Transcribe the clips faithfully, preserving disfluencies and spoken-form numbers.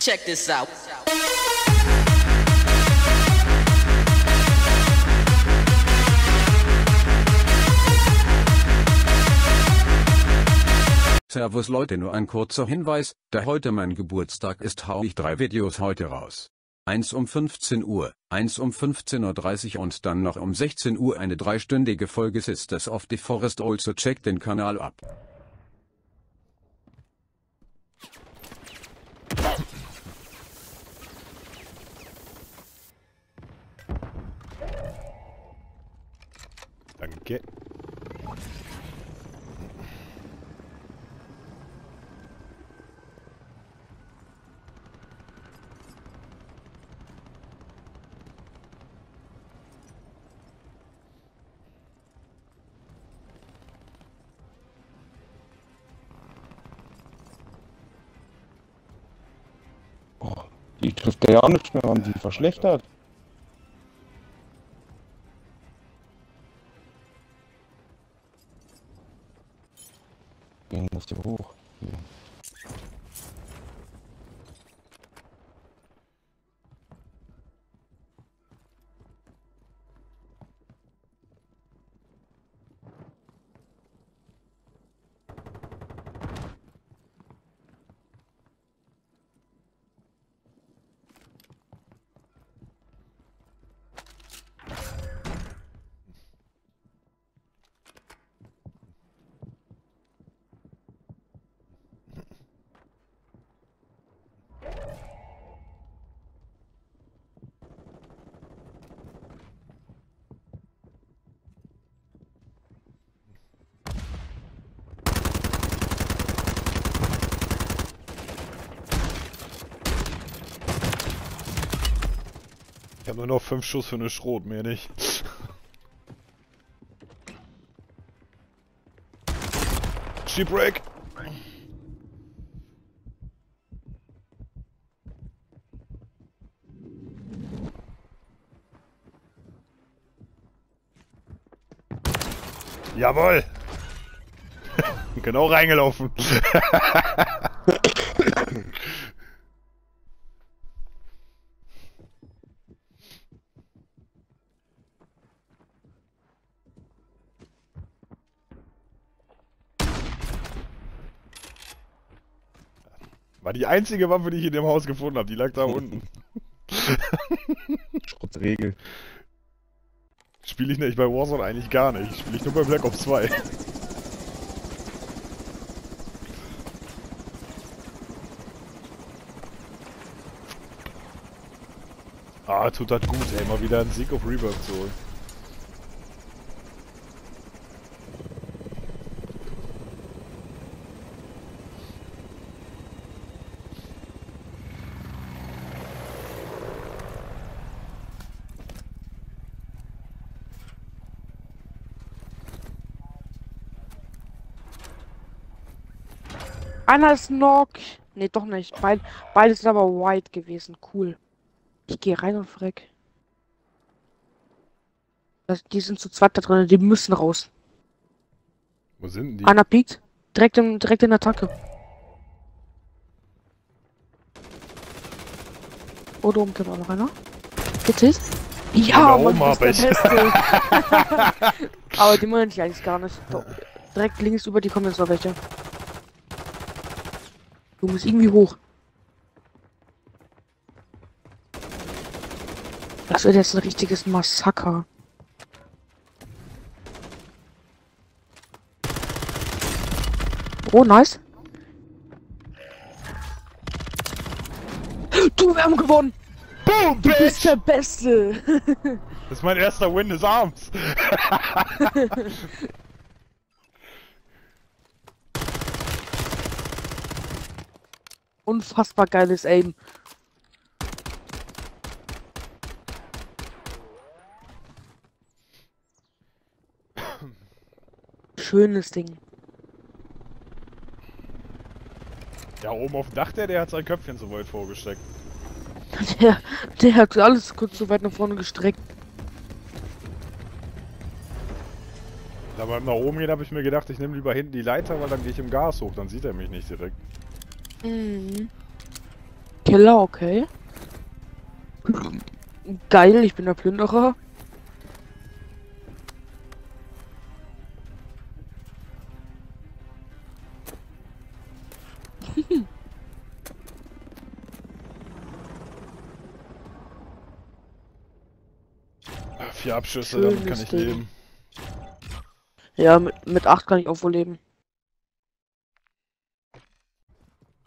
Check this out. Servus Leute, nur ein kurzer Hinweis, da heute mein Geburtstag ist, hau ich drei Videos heute raus. Eins um fünfzehn Uhr, eins um fünfzehn Uhr dreißig und dann noch um sechzehn Uhr eine dreistündige Folge Sisters of the Forest, also check den Kanal ab. Danke. Oh, die trifft ja auch nicht mehr, haben sie verschlechtert. Musste hoch. Ja. Ich habe nur noch fünf Schuss für eine Schrot, mehr nicht. Shipwreck! Jawohl! Genau reingelaufen! War die einzige Waffe, die ich in dem Haus gefunden habe, die lag da unten. Schrottregel. Spiele ich nicht bei Warzone eigentlich gar nicht. Spiele ich nur bei Black Ops zwei. Ah, tut das gut, ey, mal wieder einen Sieg auf Rebirth zu holen. Einer ist knock. Ne, doch nicht. Beid, beides sind aber white gewesen. Cool. Ich gehe rein und freck. Das, die sind zu zweit da drin. Die müssen raus. Wo sind die? Einer piekt. Direkt in, direkt in Attacke. Oh, da oben kommt auch noch einer. Geht's? Ja, Mann, das ist der Beste. Aber die meine ich eigentlich gar nicht. Direkt links über die kommen jetzt noch welche. Du musst irgendwie hoch. Das wird jetzt ein richtiges Massaker. Oh, nice. Du, wir haben gewonnen. Boom, du bist der Beste. Das ist mein erster Win des Abends. Unfassbar geiles Aim. Schönes Ding. Ja, oben auf dem Dach, der, der hat sein Köpfchen so weit vorgesteckt. Der, der hat alles kurz so weit nach vorne gestreckt. Da beim nach oben gehen habe ich mir gedacht, ich nehme lieber hinten die Leiter, weil dann gehe ich im Gas hoch, dann sieht er mich nicht direkt. Mhm. Killer, okay. Geil, ich bin der Plünderer. Vier Abschüsse, schön, damit kann ich Ding. leben. Ja, mit, mit acht kann ich auch wohl leben.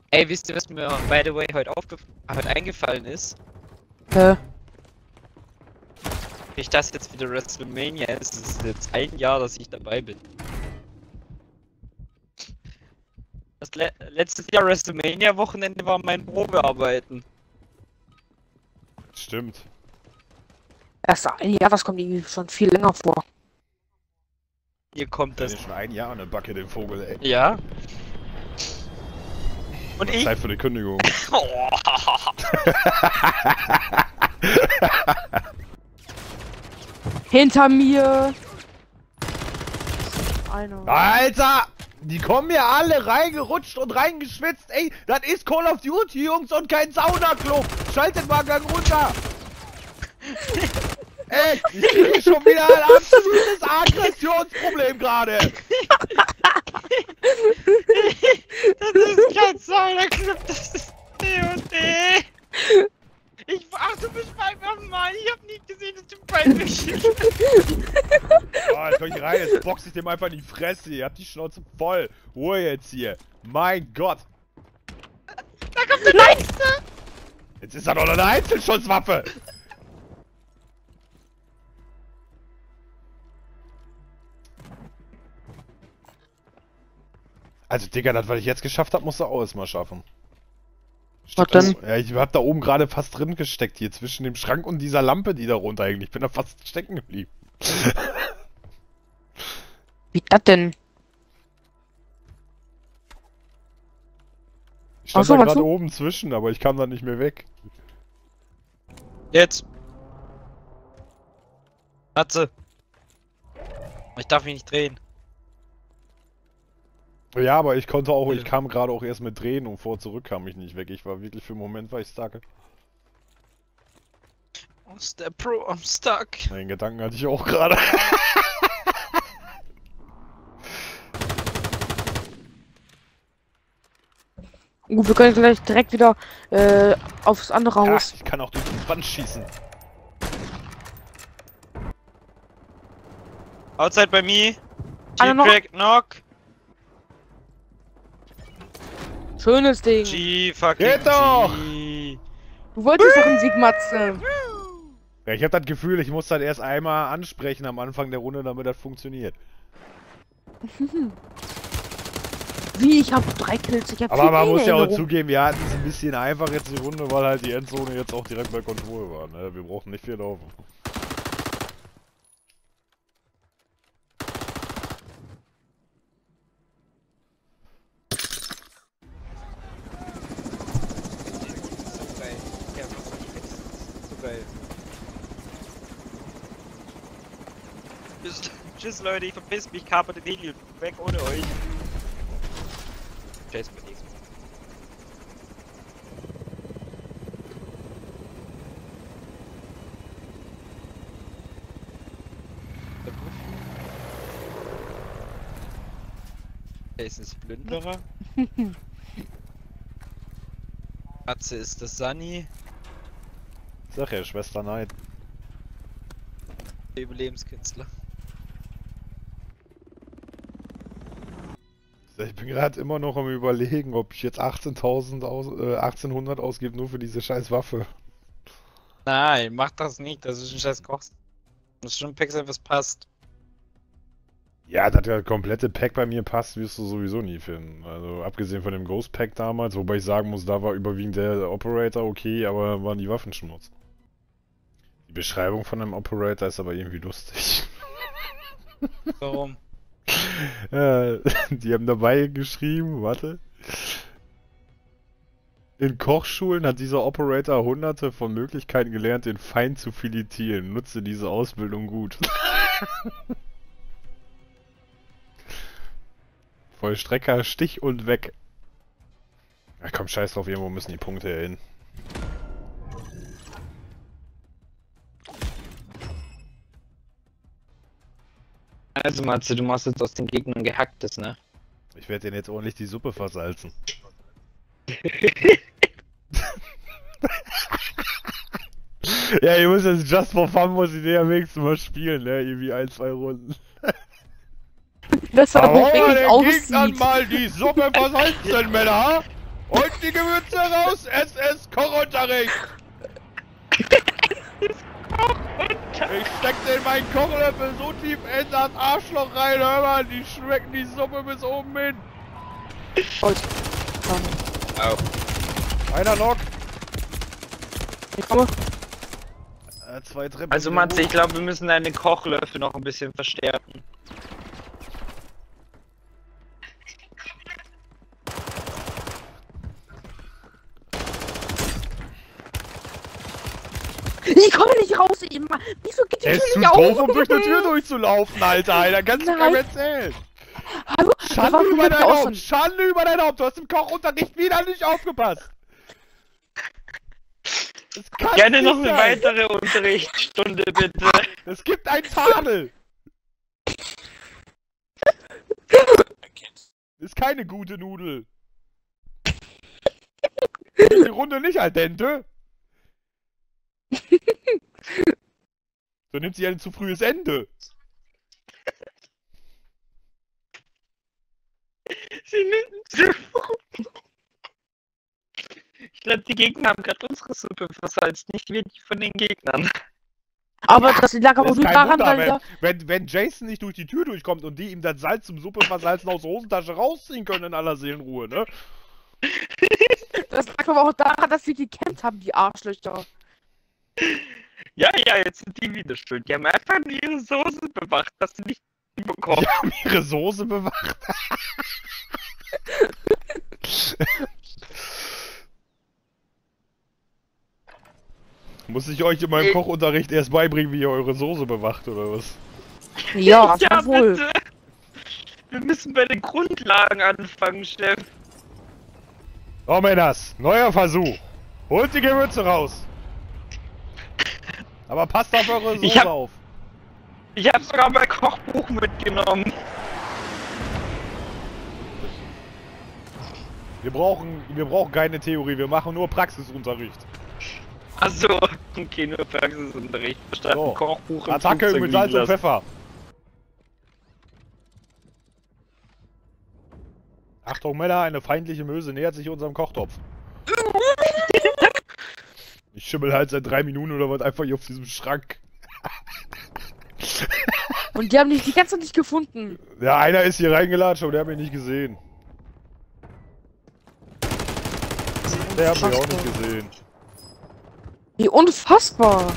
Ey, wisst ihr, was mir, by the way, heute, heute eingefallen ist? Hä? Wenn ich das jetzt wieder WrestleMania ist, ist es jetzt ein Jahr, dass ich dabei bin. Das le letztes Jahr WrestleMania-Wochenende war mein Probearbeiten. Stimmt. Erst ein Jahr, das kommt irgendwie schon viel länger vor. Hier kommt das. Ich bin schon ein Jahr eine Backe den Vogel, ey. Ja. Und ich. Zeit für die Kündigung. Hinter mir. Einer. Alter! Die kommen ja alle reingerutscht und reingeschwitzt, ey. Das ist Call of Duty, Jungs, und kein Saunaclub. Schaltet mal Gang runter. Ey, ich kriege schon wieder ein absolutes Aggressionsproblem gerade. Das ist kein Zauberclub, das ist D und D. Ich, ach, du bist bei mir, Mann. Ich hab nicht gesehen, dass du bei mir bist. Boah, jetzt komm ich rein, jetzt box ich dem einfach in die Fresse. Ihr habt die Schnauze voll. Ruhe jetzt hier. Mein Gott. Da kommt der Nein. Nächste. Jetzt ist er doch noch eine Einzelschusswaffe. Also, Digga, das, was ich jetzt geschafft habe, musst du auch erstmal schaffen. Was denn? Ja, ich hab da oben gerade fast drin gesteckt, hier zwischen dem Schrank und dieser Lampe, die da runter hängt. Ich bin da fast stecken geblieben. Wie das denn? Ich stand so, da gerade oben zwischen, aber ich kam da nicht mehr weg. Jetzt! Katze! Ich darf mich nicht drehen. Ja, aber ich konnte auch, ich kam gerade auch erst mit Drehen und vor zurück kam ich nicht weg. Ich war wirklich für einen Moment, weil ich stuck. Oh, Step Pro, I'm stuck. Den Gedanken hatte ich auch gerade. Gut, wir können gleich direkt wieder äh, aufs andere Haus. Ach, ich kann auch durch die Wand schießen. Outside by me. Shipwreck, knock. Schönes Ding. G, fucking Geht doch! G. Du wolltest doch einen Sieg, Matze. Ja, ich hab das Gefühl, ich muss das erst einmal ansprechen am Anfang der Runde, damit das funktioniert. Wie? Ich hab drei Kills, ich hab Aber man muss ja auch zugeben, wir hatten es ein bisschen einfach jetzt die Runde, weil halt die Endzone jetzt auch direkt bei Control war. Ne? Wir brauchen nicht viel laufen. Tschüss Leute, ich verpiss mich, kaper den Egel weg ohne euch. Chase mit nichts. Chase ist Plünderer. Katze ist das Sunny. Sag ja, Schwester Neid. Überlebenskünstler. Ich bin gerade immer noch am Überlegen, ob ich jetzt achtzehntausend aus, äh, achtzehnhundert ausgebe nur für diese scheiß Waffe. Nein, mach das nicht, das ist ein scheiß Koch. Das ist schon ein Pixel, was passt. Ja, dass der komplette Pack bei mir passt, wirst du sowieso nie finden. Also abgesehen von dem Ghost Pack damals, wobei ich sagen muss, da war überwiegend der Operator okay, aber waren die Waffen Schmutz. Die Beschreibung von einem Operator ist aber irgendwie lustig. Warum? Ja, die haben dabei geschrieben, warte. In Kochschulen hat dieser Operator hunderte von Möglichkeiten gelernt, den Feind zu filetieren. Nutze diese Ausbildung gut. Vollstrecker, Stich und weg. Ach komm, scheiß drauf, irgendwo müssen die Punkte hin. Also Matze, du machst jetzt aus den Gegnern Gehacktes, ne? Ich werde denen jetzt ordentlich die Suppe versalzen. Ja, ihr müsst jetzt just for fun, muss ich den am nächsten Mal spielen, ne? Irgendwie ein, zwei Runden. Das war aber wirklich aussieht. Dann mal die Suppe versalzen, Männer! Und die Gewürze raus, S S Kochunterricht! Ich steck den meinen Kochlöffel so tief in das Arschloch rein, hör mal, die schmecken die Suppe bis oben hin! Und, oh. Einer noch! Ich komme! Äh, zwei Treppen. Also Matze, ich glaube, wir müssen deine Kochlöffel noch ein bisschen verstärken. Ich komme nicht raus, immer. Wieso geht die Tür nicht auf? Er ist zu doof, um durch die Tür durchzulaufen, Alter, Alter. Kannst du mir erzählen? Hallo? Schande über dein Haupt, Schande über dein Haupt. Du hast im Kochunterricht wieder nicht aufgepasst. Gerne noch eine weitere Unterrichtsstunde, bitte. Es gibt ein Tadel. Ist keine gute Nudel. Die Runde nicht al dente. So nimmt sie ein zu frühes Ende. Sie nimmt zu früh. Ich glaube, die Gegner haben gerade unsere Suppe versalzt, nicht wir die von den Gegnern. Aber das lag aber nur daran, weil wenn, wenn Jason nicht durch die Tür durchkommt und die ihm das Salz zum Suppe versalzen aus der Hosentasche rausziehen können in aller Seelenruhe, ne? Das lag aber auch daran, dass wir gekämpft haben, die Arschlöcher. Ja, ja, jetzt sind die wieder schuld. Die haben einfach ihre Soße bewacht, dass sie nicht bekommen. Die haben ihre Soße bewacht. Muss ich euch in meinem ich Kochunterricht erst beibringen, wie ihr eure Soße bewacht, oder was? Ja, ja wohl. Bitte. Wir müssen bei den Grundlagen anfangen, Chef. Oh, Männers, neuer Versuch. Holt die Gewürze raus. Aber passt auf eure Soße ich hab, auf! Ich hab sogar mein Kochbuch mitgenommen! Wir brauchen, wir brauchen keine Theorie, wir machen nur Praxisunterricht. Achso, okay, nur Praxisunterricht. Verstanden, so. Kochbuch im Attacke Flugzeug mit Salz und Pfeffer! Achtung Männer, eine feindliche Möse nähert sich unserem Kochtopf. Ich schimmel halt seit drei Minuten oder was einfach hier auf diesem Schrank. Und die haben dich die ganze Zeit nicht gefunden. Ja, einer ist hier reingelatscht, aber der hat mich nicht gesehen. Der hat mich auch nicht gesehen. Wie unfassbar.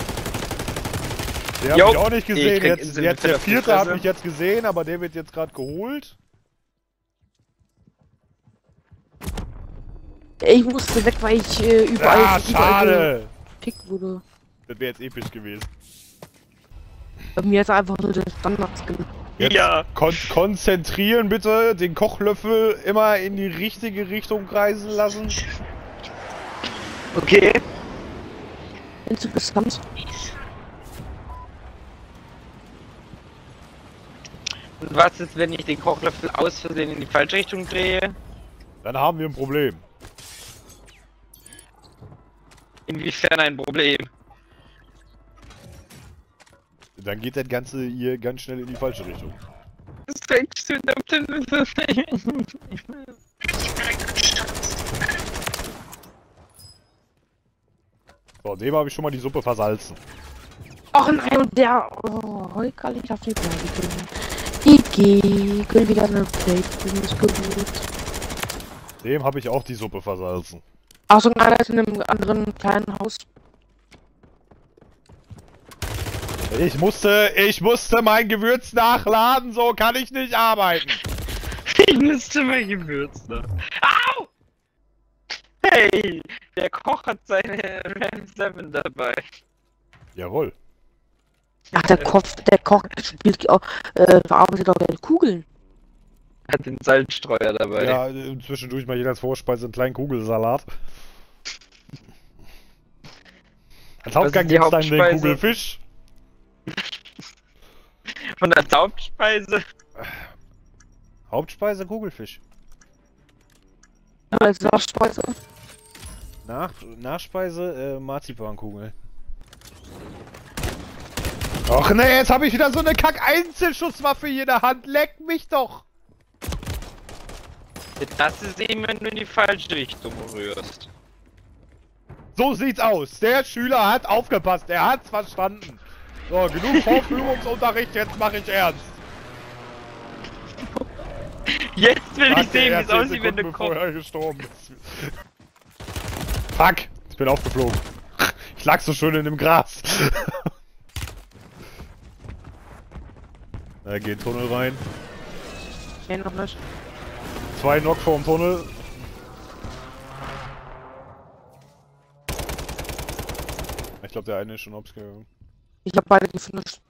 Der hat jo. mich auch nicht gesehen. Jetzt, jetzt der vierte hat mich jetzt gesehen, aber der wird jetzt gerade geholt. Ich musste weg, weil ich äh, überall, ah, schade. Gepickt wurde. Das wäre jetzt episch gewesen. Bei mir ist einfach nur der Standards gemacht. Ja! Kon konzentrieren bitte, den Kochlöffel immer in die richtige Richtung kreisen lassen. Okay. Bin zu riskant. Und was ist, wenn ich den Kochlöffel aus Versehen in die falsche Richtung drehe? Dann haben wir ein Problem. Inwiefern ein Problem? Dann geht das Ganze hier ganz schnell in die falsche Richtung. Das fängt schon auf den So, dem habe ich schon mal die Suppe versalzen. Och nein, und der... Oh, Heukerl, ich darf nicht mehr gewinnen. Ich gehe, ich will wieder eine Plate. Dem habe ich auch die Suppe versalzen. Achso, nein, er ist in einem anderen kleinen Haus. Ich musste, ich musste mein Gewürz nachladen, so kann ich nicht arbeiten. Ich musste mein Gewürz nachladen. Au! Hey, der Koch hat seine RAM sieben dabei. Jawohl. Ach, der Kopf, der Koch spielt auch, äh, verarbeitet auch gerne Kugeln. Hat den Salzstreuer dabei. Ja, zwischendurch mal jeder als Vorspeise einen kleinen Kugelsalat. Als Hauptgang gibt es dann den Kugelfisch. Und als Hauptspeise? Hauptspeise, Kugelfisch. Als Nachspeise? Nach, Nachspeise, äh, Marzipankugel. Och ne, jetzt habe ich wieder so eine Kack-Einzelschusswaffe hier in der Hand. Leck mich doch! Das ist eben, wenn du in die falsche Richtung rührst. So sieht's aus. Der Schüler hat aufgepasst. Er hat's verstanden. So, genug Vorführungsunterricht. Jetzt mache ich ernst. Jetzt will ich sehen, wie es aussieht, wenn du kommst. Er gestorben ist. Fuck. Ich bin aufgeflogen. Ich lag so schön in dem Gras. Da geht Tunnel rein. Nee, noch nicht. Zwei Knock vorm Tunnel. Ich glaube, der eine ist schon obs gegangen. Ich hab beide geflasht.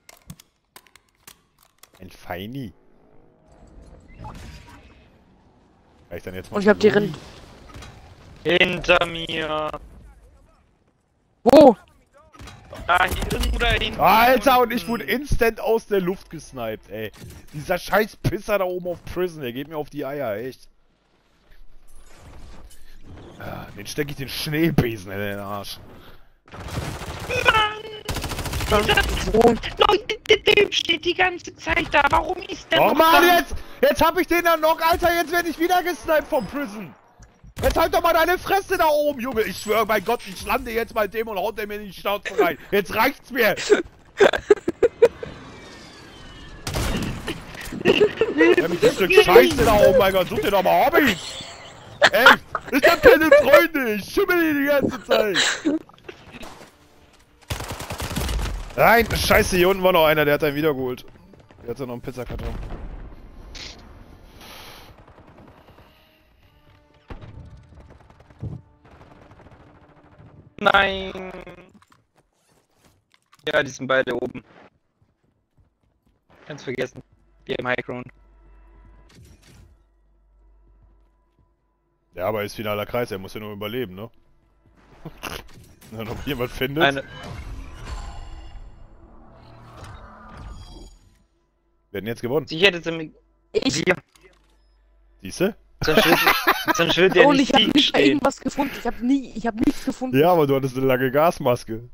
Ein Feini. Kann ich dann jetzt mal. Und ich hab die Rind. Hinter mir. Wo? Da hinten oder hinten. Alter, und ich wurde instant aus der Luft gesniped, ey. Dieser scheiß Pisser da oben auf Prison, der geht mir auf die Eier, echt. Ah, den stecke ich den Schneebesen in den Arsch. Mann! Leute, der Typ steht die ganze Zeit da. Warum ist der noch da? Mann, jetzt! Jetzt hab ich den da noch, Alter, jetzt werde ich wieder gesniped vom Prison! Jetzt halt doch mal deine Fresse da oben, Junge! Ich schwöre, mein Gott, ich lande jetzt bei dem und haut dem in die Schnauze rein! Jetzt reicht's mir! Ja, mich ein Stück Scheiße da oben, mein Gott, such dir doch mal Hobbys! Echt? Ich hab keine Freunde, ich schimmel die die ganze Zeit! Nein, scheiße, hier unten war noch einer, der hat einen wiedergeholt. Der hat ja noch einen Pizzakarton. Nein! Ja, die sind beide oben. Ganz vergessen. Die im Highground. Ja, aber ist finaler Kreis, er muss ja nur überleben, ne? Wenn ob jemand findet. Eine. Wir hätten jetzt gewonnen. Ich hätte zum. Ich. Siehste? Sonst würde der nicht liegen stehen. Ich hab irgendwas gefunden. Ich hab nie, ich hab nichts gefunden. Ja, aber du hattest eine lange Gasmaske.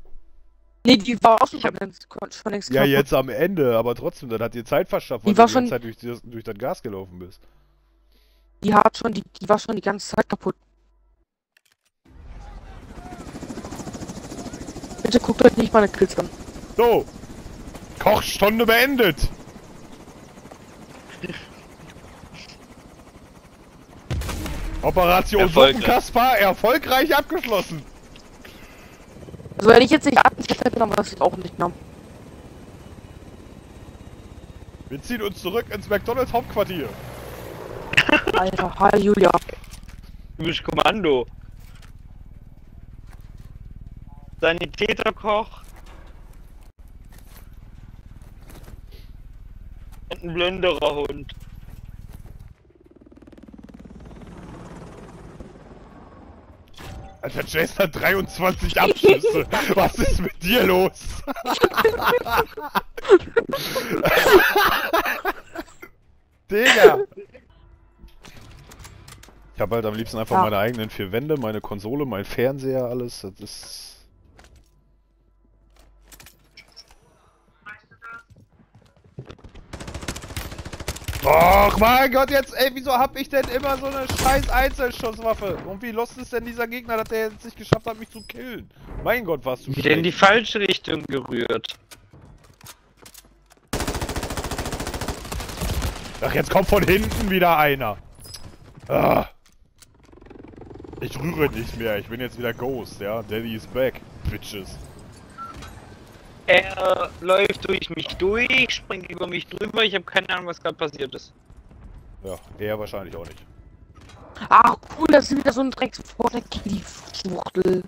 Nee, die war auch schon längst kaputt. Ja, jetzt am Ende, aber trotzdem, dann hat dir Zeit verschafft, weil du die ganze Zeit durch, durch das Gas gelaufen bist. Die hat schon, die, die war schon die ganze Zeit kaputt. Bitte guckt euch nicht meine Kills an. So. Kochstunde beendet. Operation Suppenkasper erfolgreich abgeschlossen. Also wenn ich jetzt nicht abends hätte, dann war das auch nicht mehr. Wir ziehen uns zurück ins McDonald's Hauptquartier. Alter, hi Julia. Du bist Kommando. Sanitäterkoch. Und ein blonderer Hund. Alter, Jason hat dreiundzwanzig Abschüsse. Was ist mit dir los? Digga! Ich hab halt am liebsten einfach ja. meine eigenen vier Wände, meine Konsole, mein Fernseher, alles. Das ist. Och mein Gott, jetzt, ey, wieso hab ich denn immer so eine scheiß Einzelschusswaffe? Und wie lost ist denn dieser Gegner, dass der jetzt nicht geschafft hat, mich zu killen? Mein Gott, warst du schlecht. Ich bin in die falsche Richtung gerührt. Ach, jetzt kommt von hinten wieder einer. Ah. Ich rühre nicht mehr, ich bin jetzt wieder Ghost, ja? Daddy is back, bitches. Er läuft durch mich durch, springt über mich drüber, ich habe keine Ahnung, was gerade passiert ist. Ja, er wahrscheinlich auch nicht. Ach cool, das ist wieder so ein Dreck vorne, die Fuchtel.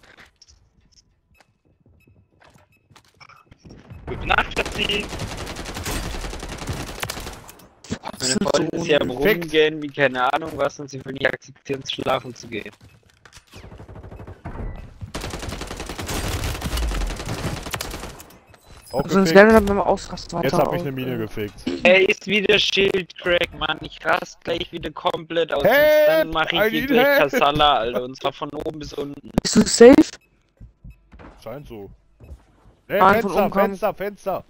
Gute Nacht, Schatzi! Meine Freunde ist ja am Rumgehen, wie keine Ahnung was, und sie will nicht akzeptieren, zu schlafen zu gehen. Also das Level hat nochmal ausrasten. Jetzt hab ich eine Mine gefickt. Er ist wieder Shipwreck, Mann. Ich raste gleich wieder komplett aus. Hey, und dann mach ich hier gleich Kassala, Alter. Und zwar von oben bis unten. Bist du safe? Scheint so. Hey, Mann, Fenster, Fenster, Fenster.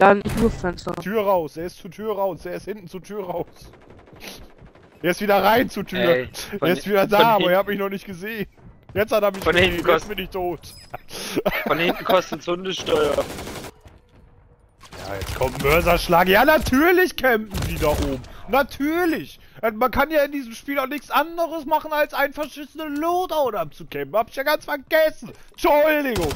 Ja, nicht nur Fenster. Tür raus, er ist zur Tür raus, er ist hinten zur Tür raus. Er ist wieder rein zur Tür. Ey, er ist wieder da, aber er hat mich noch nicht gesehen. Jetzt hat er mich von hinten, jetzt bin ich tot. Von hinten kostet's Hundesteuer. Ja, jetzt kommt Mörserschlag. Ja, natürlich campen die da oben. Natürlich. Man kann ja in diesem Spiel auch nichts anderes machen, als einen verschissenen Loadout abzukämpfen. Hab ich ja ganz vergessen. Entschuldigung.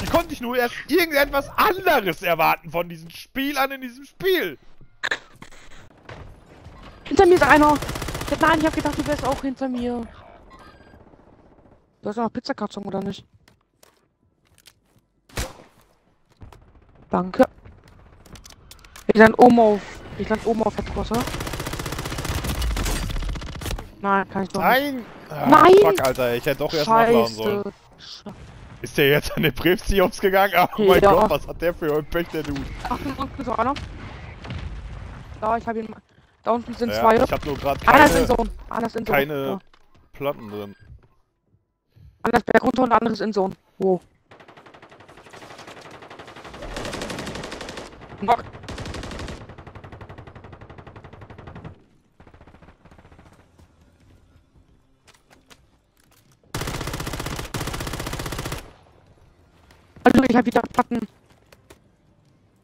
Wie konnte ich nur erst irgendetwas anderes erwarten von diesen Spielern in diesem Spiel? Hinter mir ist einer. Nein, ich hab gedacht, du wärst auch hinter mir. Du hast ja noch Pizzakatzung, oder nicht? Danke. Ich land oben auf. Ich land oben auf das Wasser. Nein, kann ich doch Nein. nicht. Nein! Nein! Fuck, Alter, ich hätte doch erst mal machen sollen. Scheiße. Ist der jetzt an den Brevsiops gegangen? Oh hey, mein Gott, was hat der für ein Pech, der Dude? Ach, da unten ist einer. Da, ich hab ihn. Da unten sind ja, zwei. Ich hab nur gerade keine, in Zone. In Zone. keine ja. Platten drin. Anders Berg runter und anderes in Zone. Wo? Knock. Also ich hab wieder Platten.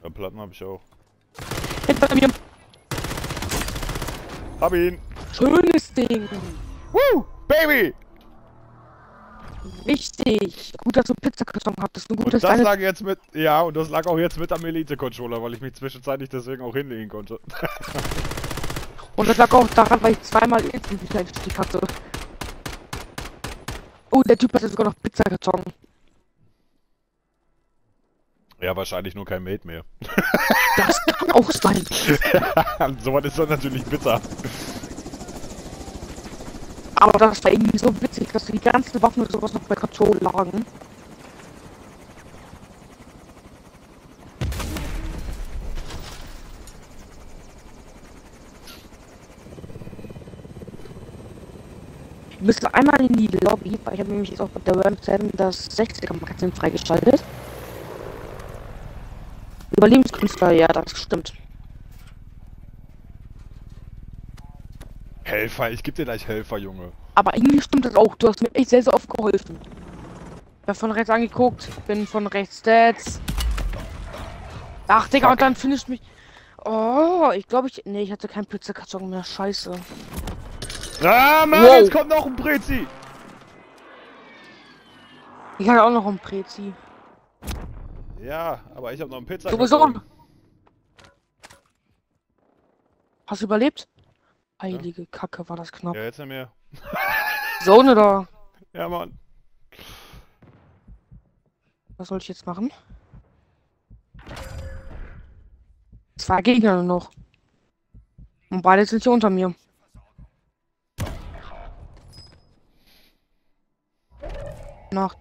Ja, Platten hab ich auch. Hinter mir. Hab ihn! Schönes Ding! Woo! Baby! Wichtig! Gut, dass du Pizzakarton hattest. Du gutes und das lag jetzt mit. Ja, und das lag auch jetzt mit am Elite-Controller, weil ich mich zwischenzeitlich deswegen auch hinlegen konnte. Und das lag auch daran, weil ich zweimal Instant wieder einen Stich hatte. Oh, der Typ hat sogar noch Pizzakarton. Ja, wahrscheinlich nur kein Mate mehr. Das kann auch sein. So was ist doch natürlich bitter. Aber das war irgendwie so witzig, dass die ganzen Waffen und sowas noch bei Karton lagen. Wir müssen einmal in die Lobby, weil ich habe nämlich jetzt auch mit der RAM sieben das sechziger Magazin freigeschaltet. Überlebenskünstler, ja, das stimmt. Helfer, ich geb dir gleich Helfer, Junge. Aber irgendwie stimmt das auch, du hast mir echt sehr, sehr oft geholfen. Ich hab von rechts angeguckt, bin von rechts Stats. Ach, Digga, Fuck. Und dann finisht mich... Oh, ich glaube ich... Ne, ich hatte keinen Pizzakarton mehr, scheiße. Ah, Mann, wow. Jetzt kommt noch ein Prezi! Ich hatte auch noch ein Prezi. Ja, aber ich hab noch einen Pizza. Du bist auch. Hast du überlebt? Heilige ja. Kacke, war das knapp. Ja, jetzt nicht mehr. So ne da. Ja, Mann. Was soll ich jetzt machen? Zwei Gegner nur noch. Und beide sind hier unter mir. Nach.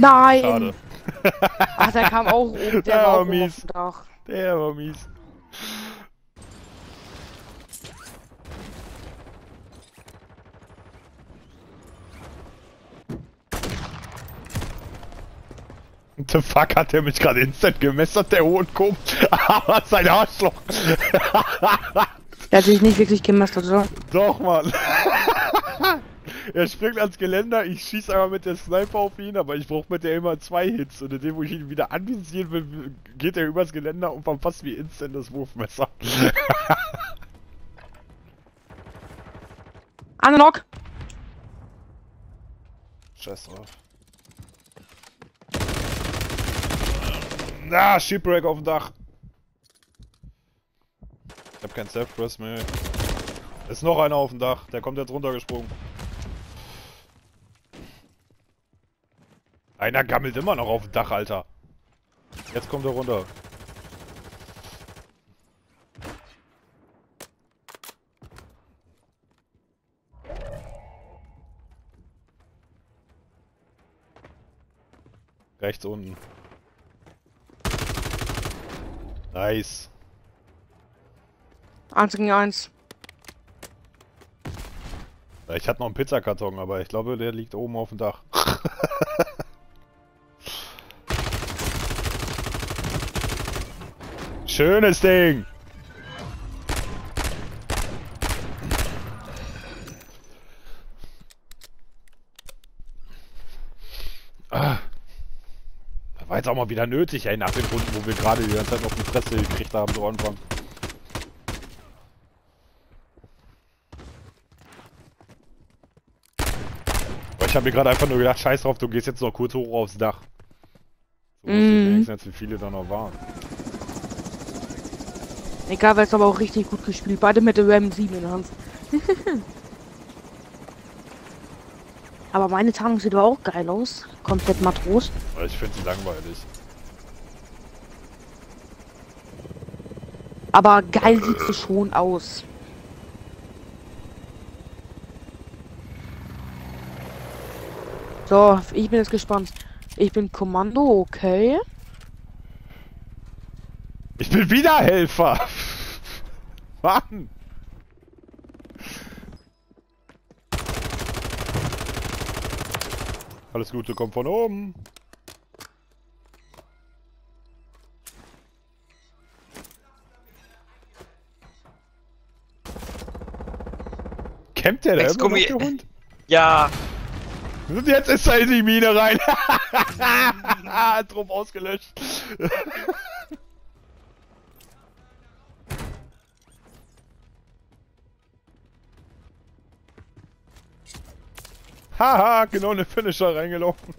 Nein! Schade. Ach, der kam auch oben, der, der war, war mies. Doch. Der war mies. What the fuck, hat der mich gerade instant gemessert, der Hohenkohl? Aber sein Arschloch! Der hat sich nicht wirklich gemessert, oder? Doch, Mann! Er springt ans Geländer, ich schieß einmal mit der Sniper auf ihn, aber ich brauche mit der immer zwei Hits. Und in dem, wo ich ihn wieder anvisieren will, geht er übers Geländer und verpasst wie instant das Wurfmesser. Unlock! Scheiß drauf. Na, ah, Shipwreck auf dem Dach. Ich hab keinen Self-Press mehr. Ist noch einer auf dem Dach, der kommt jetzt runtergesprungen. Einer gammelt immer noch auf dem Dach, Alter. Jetzt kommt er runter. Rechts unten. Nice. eins gegen eins. Ich hatte noch einen Pizzakarton, aber ich glaube, der liegt oben auf dem Dach. Schönes Ding! Ah. Das war jetzt auch mal wieder nötig, ey, nach den Runden, wo wir gerade die ganze Zeit noch die Fresse gekriegt haben, so Anfang. Ich habe mir gerade einfach nur gedacht, scheiß drauf, du gehst jetzt noch kurz hoch aufs Dach. So muss ich wenigstens jetzt, wie viele da noch waren. Egal, weil es aber auch richtig gut gespielt. Beide mit der RAM sieben in der Hand. Aber meine Tarnung sieht aber auch geil aus. Komplett Matros. Ich finde sie langweilig. Aber geil sieht sie schon aus. So, ich bin jetzt gespannt. Ich bin Kommando, okay. Ich bin wieder Helfer! Mann! Alles Gute kommt von oben. Campt der da immer noch, der Hund? Ja! Und jetzt ist er in die Mine rein. Drum ausgelöscht. Haha, genau in den Finisher reingelaufen.